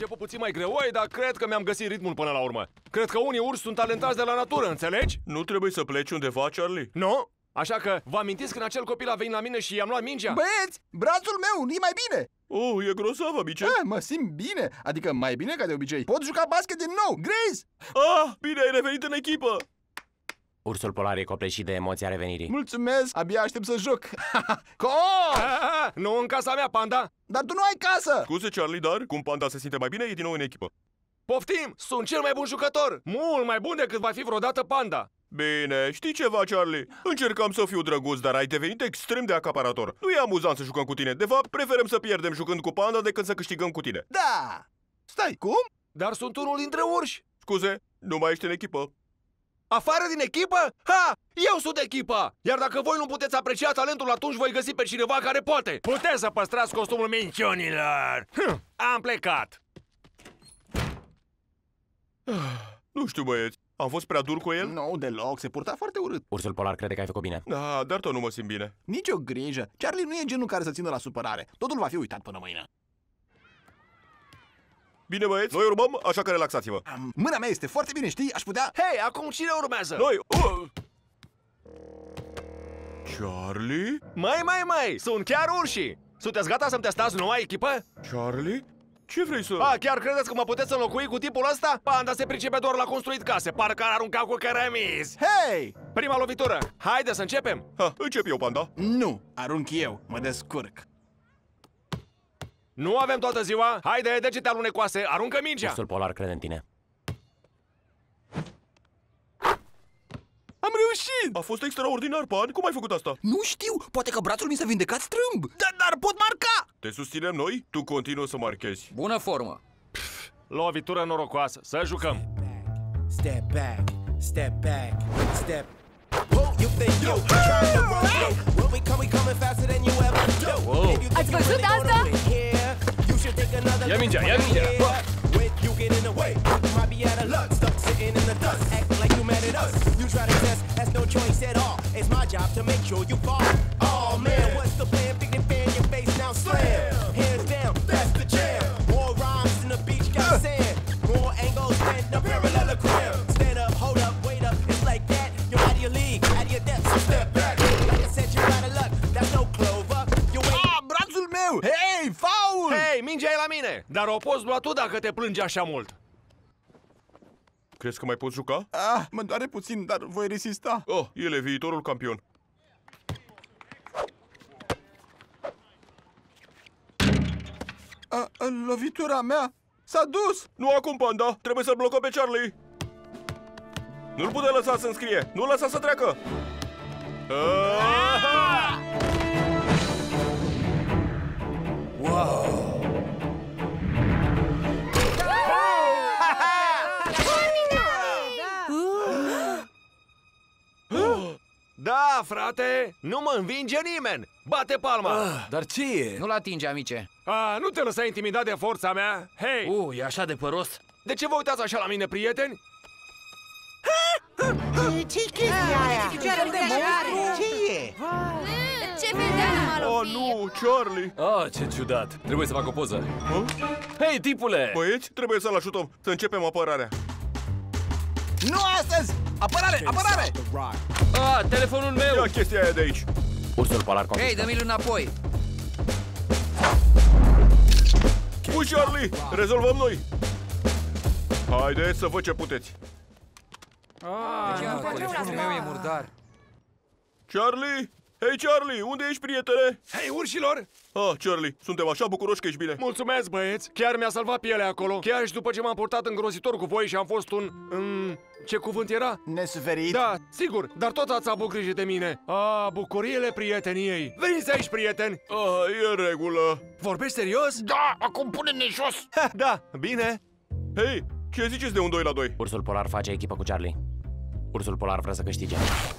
început puțin mai greoi, dar cred că mi-am găsit ritmul până la urmă. Cred că unii urși sunt talentați de la natură, înțelegi? Nu trebuie să pleci undeva, Charlie? Nu? Așa că vă amintiți când acel copil a venit la mine și i-am luat mingea? Băieți, brațul meu nu-i mai bine! Oh, e grosavă, Bice. Mă simt bine, adică mai bine ca de obicei. Pot juca basket din nou, Grace! Ah, bine, ai revenit în echipă! Ursul polar e copleșit de emoția revenirii. Mulțumesc, abia aștept să joc. Nu în casa mea, Panda! Dar tu nu ai casă! Scuze, Charlie, dar cum Panda se simte mai bine, e din nou în echipă. Poftim, sunt cel mai bun jucător! Mult mai bun decât va fi vreodată Panda! Bine, știi ceva, Charlie? Încercam să fiu drăguț, dar ai devenit extrem de acaparator. Nu e amuzant să jucăm cu tine. De fapt, preferăm să pierdem jucând cu Panda decât să câștigăm cu tine. Da! Stai, cum? Dar sunt unul dintre urși. Scuze, nu mai ești în echipă. Afară din echipă? Ha! Eu sunt echipa! Iar dacă voi nu puteți aprecia talentul, atunci voi găsi pe cineva care poate. Puteți să păstrați costumul minciunilor. Am plecat. Nu știu, băieți. Am fost prea dur cu el? Nu, deloc. Se purta foarte urât. Ursul polar crede că ai făcut bine. Da, dar tot nu mă simt bine. Nici o grijă. Charlie nu e genul care să țină la supărare. Totul va fi uitat până mâine. Bine, băieți, noi urmăm, așa că relaxați-vă. Mâna mea este foarte bine, știi? Aș putea... Hei, acum cine urmează? Noi! Charlie? Mai! Sunt chiar urșii! Sunteți gata să-mi testați noua echipă? Charlie? Ce vrei să... chiar credeți că mă puteți înlocui cu tipul ăsta? Panda se pricepe doar la construit case, parcă ar arunca cu cărămizi. Hei! Prima lovitură! Haide să începem! Încep eu, Panda. Nu, arunc eu, mă descurc. Nu avem toată ziua! Haide, degete alunecoase, aruncă mingea! Ursul polar crede în tine. Am reușit! A fost extraordinar, Pan! Cum ai făcut asta? Nu știu! Poate că brațul mi s-a vindecat strâmb! Dar pot marca! Te susținem noi? Tu continui să marchezi. Bună formă! Lovitură norocoasă! Să jucăm! Step back. Wow. Ați văzut asta? Ia mingea! Mingea e la mine, dar o poți lua tu dacă te plângi așa mult. Crezi că mai poți juca? Mă doare puțin, dar voi rezista. El e viitorul campion. Lovitura mea s-a dus! Nu acum, Panda! Trebuie să-l blocăm pe Charlie! Nu-l putem lăsa să înscrie! Nu-l lăsa să treacă! Wow! Da, frate, nu mă învinge nimeni! Bate palma! Dar ce e? Nu-l atinge, amice! Nu te lăsa intimidat de forța mea! Hei! E așa de păros! De ce vă uitați așa la mine, prieteni? Ce-i chestia aia? Ce e? Ce fel de animal o fi? Nu, Charlie! Ce ciudat! Trebuie să fac o poză! Hei, tipule! Băieți, trebuie să-l ajutăm! Să începem apărarea! Nu astăzi! Apărare! Telefonul meu! Ia chestia aia de aici! Ursul polar consistă. Hei, dă-mi-l înapoi! Ui, Charlie! Rezolvăm noi! Haide să văd ce puteți! Telefonul meu e murdar! Charlie! Hei, Charlie! Unde ești, prietene? Hei, urșilor! Charlie, suntem așa bucuroși că ești bine! Mulțumesc, băieți! Chiar mi-a salvat pielea acolo! Chiar și după ce m-am purtat îngrozitor cu voi și am fost un... ce cuvânt era? Nesuferit? Da, sigur, dar tot ați avut grijă de mine. Bucuriile prieteniei. Veniți aici, prieteni! E în regulă. Vorbești serios? Da, acum pune-ne jos! Da, bine. Hei, ce ziceți de un 2 la 2? Ursul polar face echipă cu Charlie. Ursul polar vrea să câștige.